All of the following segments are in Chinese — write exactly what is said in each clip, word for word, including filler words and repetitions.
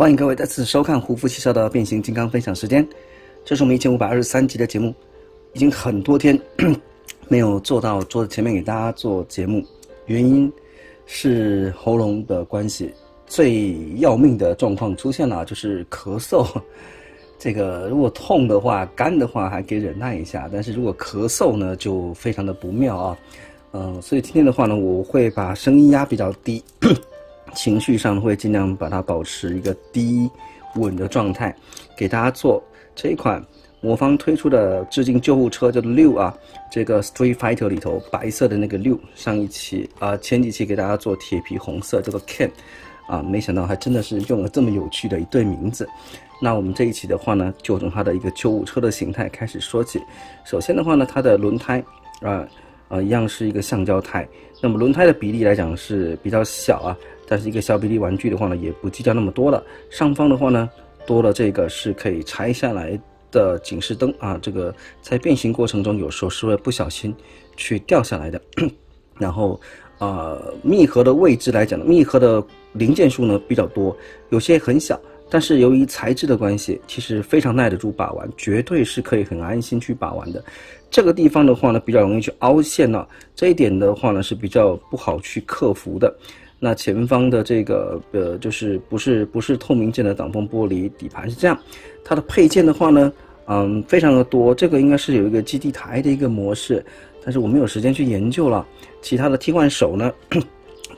欢迎各位再次收看胡夫七少的变形金刚分享时间，这是我们一千五百二十三集的节目，已经很多天没有坐到桌子前面给大家做节目，原因是喉咙的关系。最要命的状况出现了，就是咳嗽。这个如果痛的话、干的话还可以忍耐一下，但是如果咳嗽呢，就非常的不妙啊。嗯、呃，所以今天的话呢，我会把声音压比较低。情绪上会尽量把它保持一个低稳的状态，给大家做这一款魔方推出的致敬救护车叫六啊，这个 Street Fighter 里头白色的那个六，上一期啊、呃、前几期给大家做铁皮红色叫做 Ken 啊，没想到还真的是用了这么有趣的一对名字。那我们这一期的话呢，就从它的一个救护车的形态开始说起。首先的话呢，它的轮胎啊。呃呃，一样是一个橡胶胎，那么轮胎的比例来讲是比较小啊，但是一个小比例玩具的话呢，也不计较那么多了。上方的话呢，多了这个是可以拆下来的警示灯啊，这个在变形过程中有时候是会不小心去掉下来的。然后，呃，密合的位置来讲，密合的零件数呢比较多，有些很小。但是由于材质的关系，其实非常耐得住把玩，绝对是可以很安心去把玩的。这个地方的话呢，比较容易去凹陷啊，这一点的话呢是比较不好去克服的。那前方的这个呃，就是不是不是透明件的挡风玻璃，底盘是这样。它的配件的话呢，嗯，非常的多。这个应该是有一个基地台的一个模式，但是我没有时间去研究了。其他的替换手呢？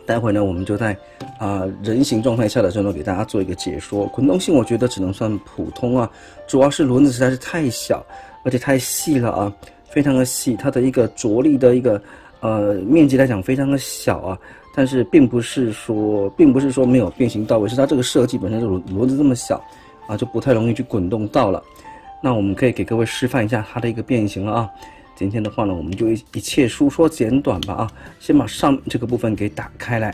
待会呢，我们就在啊、呃、人形状态下的时候给大家做一个解说。滚动性我觉得只能算普通啊，主要是轮子实在是太小，而且太细了啊，非常的细。它的一个着力的一个呃面积来讲非常的小啊，但是并不是说并不是说没有变形到位，是它这个设计本身就轮轮子这么小啊，就不太容易去滚动到了。那我们可以给各位示范一下它的一个变形了啊。今天的话呢，我们就一一切书说简短吧啊，先把上这个部分给打开来。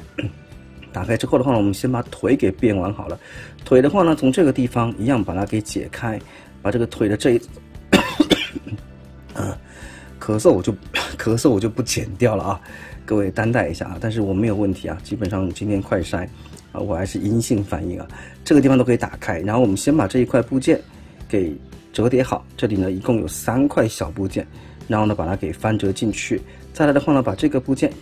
打开之后的话呢，我们先把腿给变完好了。腿的话呢，从这个地方一样把它给解开，把这个腿的这一，嗯，咳嗽我就咳嗽我就不剪掉了啊，各位担待一下啊。但是我没有问题啊，基本上今天快筛啊，我还是阴性反应啊，这个地方都可以打开。然后我们先把这一块部件给折叠好，这里呢一共有三块小部件。然后呢，把它给翻折进去。再来的话呢，把这个部件，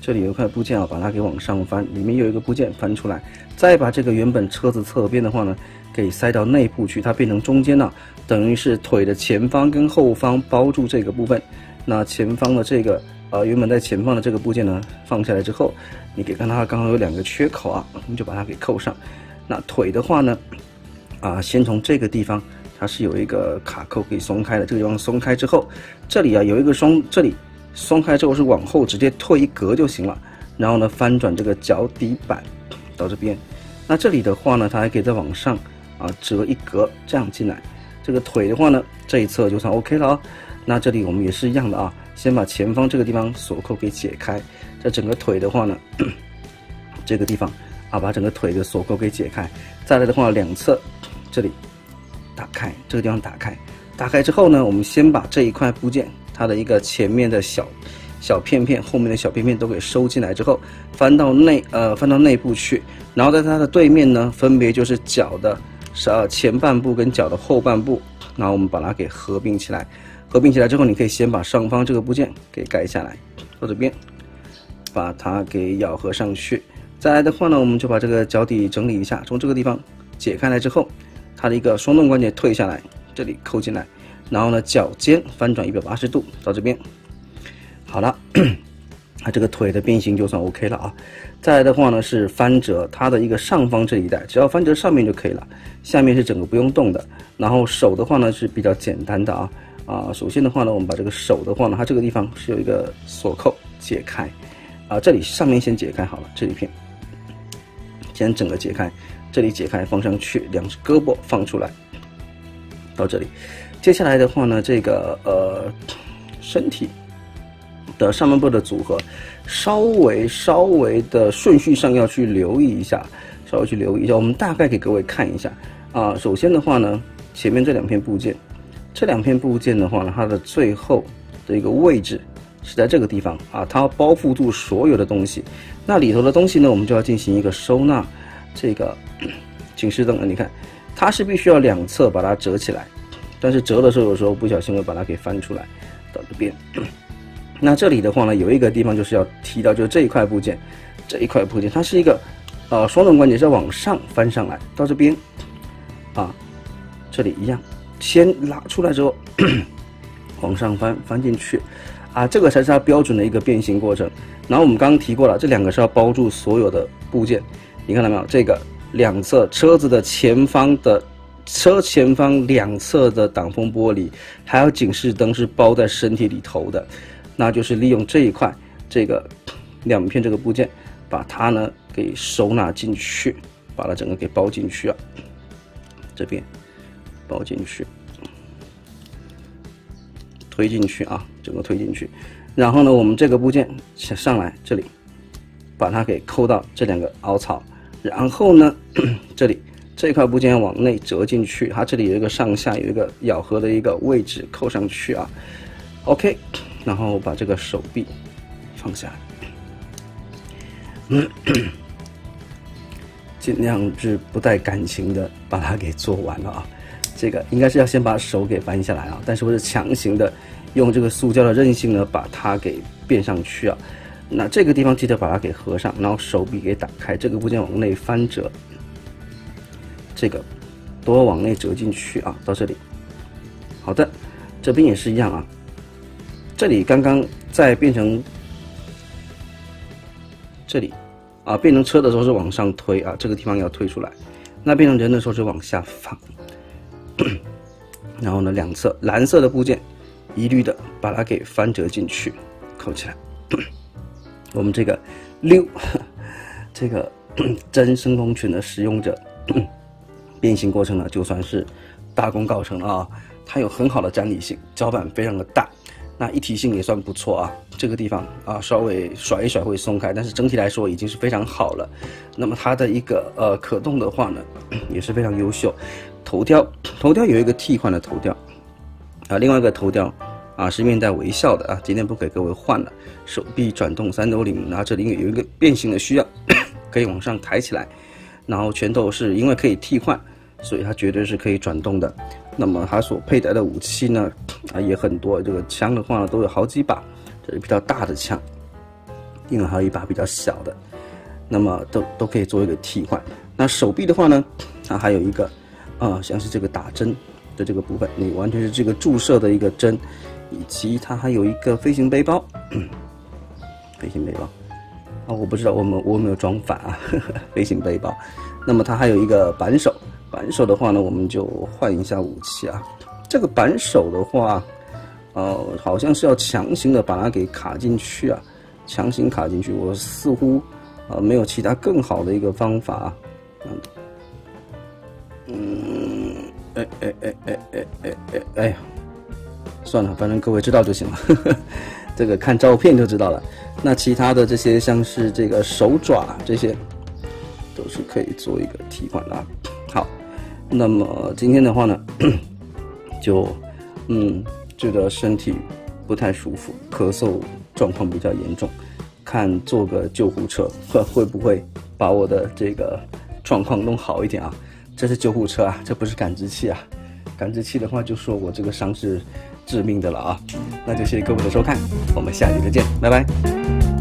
这里有一块部件啊，把它给往上翻，里面有一个部件翻出来。再把这个原本车子侧边的话呢，给塞到内部去，它变成中间了，等于是腿的前方跟后方包住这个部分。那前方的这个呃，原本在前方的这个部件呢，放下来之后，你可以看它刚好有两个缺口啊，我们就把它给扣上。那腿的话呢，啊、呃，先从这个地方。它是有一个卡扣可以松开的，这个地方松开之后，这里啊有一个松，这里松开之后是往后直接退一格就行了。然后呢，翻转这个脚底板到这边，那这里的话呢，它还可以再往上啊折一格，这样进来。这个腿的话呢，这一侧就算 OK 了啊。那这里我们也是一样的啊，先把前方这个地方锁扣给解开，这整个腿的话呢，这个地方啊把整个腿的锁扣给解开。再来的话，两侧这里。打开这个地方，打开，打开之后呢，我们先把这一块部件，它的一个前面的小小片片，后面的小片片都给收进来之后，翻到内呃翻到内部去，然后在它的对面呢，分别就是脚的呃前半部跟脚的后半部，然后我们把它给合并起来，合并起来之后，你可以先把上方这个部件给盖下来，到这边，把它给咬合上去。再来的话呢，我们就把这个脚底整理一下，从这个地方解开来之后。它的一个双动关节退下来，这里扣进来，然后呢，脚尖翻转一百八十度到这边，好了，它这个腿的变形就算 OK 了啊。再来的话呢是翻折它的一个上方这一带，只要翻折上面就可以了，下面是整个不用动的。然后手的话呢是比较简单的啊啊、呃，首先的话呢，我们把这个手的话呢，它这个地方是有一个锁扣解开啊、呃，这里上面先解开好了，这一片先整个解开。这里解开放上去，两只胳膊放出来，到这里。接下来的话呢，这个呃身体的上半部的组合，稍微稍微的顺序上要去留意一下，稍微去留意一下。我们大概给各位看一下啊、呃。首先的话呢，前面这两片部件，这两片部件的话呢，它的最后的一个位置是在这个地方啊，它要包覆住所有的东西。那里头的东西呢，我们就要进行一个收纳。这个警示灯，你看，它是必须要两侧把它折起来，但是折的时候有时候不小心会把它给翻出来到这边。那这里的话呢，有一个地方就是要提到，就是这一块部件，这一块部件它是一个呃双动关节是要往上翻上来到这边啊，这里一样，先拉出来之后往上翻翻进去。 啊，这个才是它标准的一个变形过程。然后我们刚刚提过了，这两个是要包住所有的部件，你看到没有？这个两侧车子的前方的车前方两侧的挡风玻璃，还有警示灯是包在身体里头的，那就是利用这一块这个两片这个部件，把它呢给收纳进去，把它整个给包进去啊，这边包进去。 推进去啊，整个推进去，然后呢，我们这个部件上上来这里，把它给扣到这两个凹槽，然后呢，这里这块部件往内折进去，它这里有一个上下有一个咬合的一个位置，扣上去啊。OK， 然后把这个手臂放下来，嗯、尽量是不带感情的把它给做完了啊。 这个应该是要先把手给搬下来啊，但是我是强行的用这个塑胶的韧性呢把它给变上去啊。那这个地方记得把它给合上，然后手臂给打开，这个部件往内翻折，这个都要往内折进去啊。到这里，好的，这边也是一样啊。这里刚刚在变成这里啊，变成车的时候是往上推啊，这个地方要推出来；那变成人的时候是往下放。 然后呢，两侧蓝色的部件一律的把它给翻折进去，扣起来。我们这个六，这个真声控犬的使用者变形过程呢，就算是大功告成了啊！它有很好的站立性，脚板非常的大，那一体性也算不错啊。这个地方啊，稍微甩一甩会松开，但是整体来说已经是非常好了。那么它的一个呃可动的话呢，也是非常优秀。 头雕，头雕有一个替换的头雕，啊，另外一个头雕，啊是面带微笑的啊，今天不给各位换了。手臂转动三头领，然后这里有一个变形的需要，可以往上抬起来，然后拳头是因为可以替换，所以它绝对是可以转动的。那么它所佩戴的武器呢，啊也很多，这个枪的话呢都有好几把，这是比较大的枪，另外还有一把比较小的，那么都都可以做一个替换。那手臂的话呢，它还有一个。 啊，像是这个打针的这个部分，你完全是这个注射的一个针，以及它还有一个飞行背包，飞行背包啊，我不知道我们我有没有装反啊呵呵，飞行背包。那么它还有一个扳手，扳手的话呢，我们就换一下武器啊。这个扳手的话，呃，好像是要强行的把它给卡进去啊，强行卡进去。我似乎呃没有其他更好的一个方法啊。嗯 嗯，哎哎哎哎哎哎哎哎呀，算了，反正各位知道就行了呵呵。这个看照片就知道了。那其他的这些像是这个手爪这些，都是可以做一个替换的啊。好，那么今天的话呢，就嗯觉得身体不太舒服，咳嗽状况比较严重，看坐个救护车会会不会把我的这个状况弄好一点啊？ 这是救护车啊，这不是感知器啊！感知器的话，就说我这个伤是致命的了啊！那就谢谢各位的收看，我们下期再见，拜拜。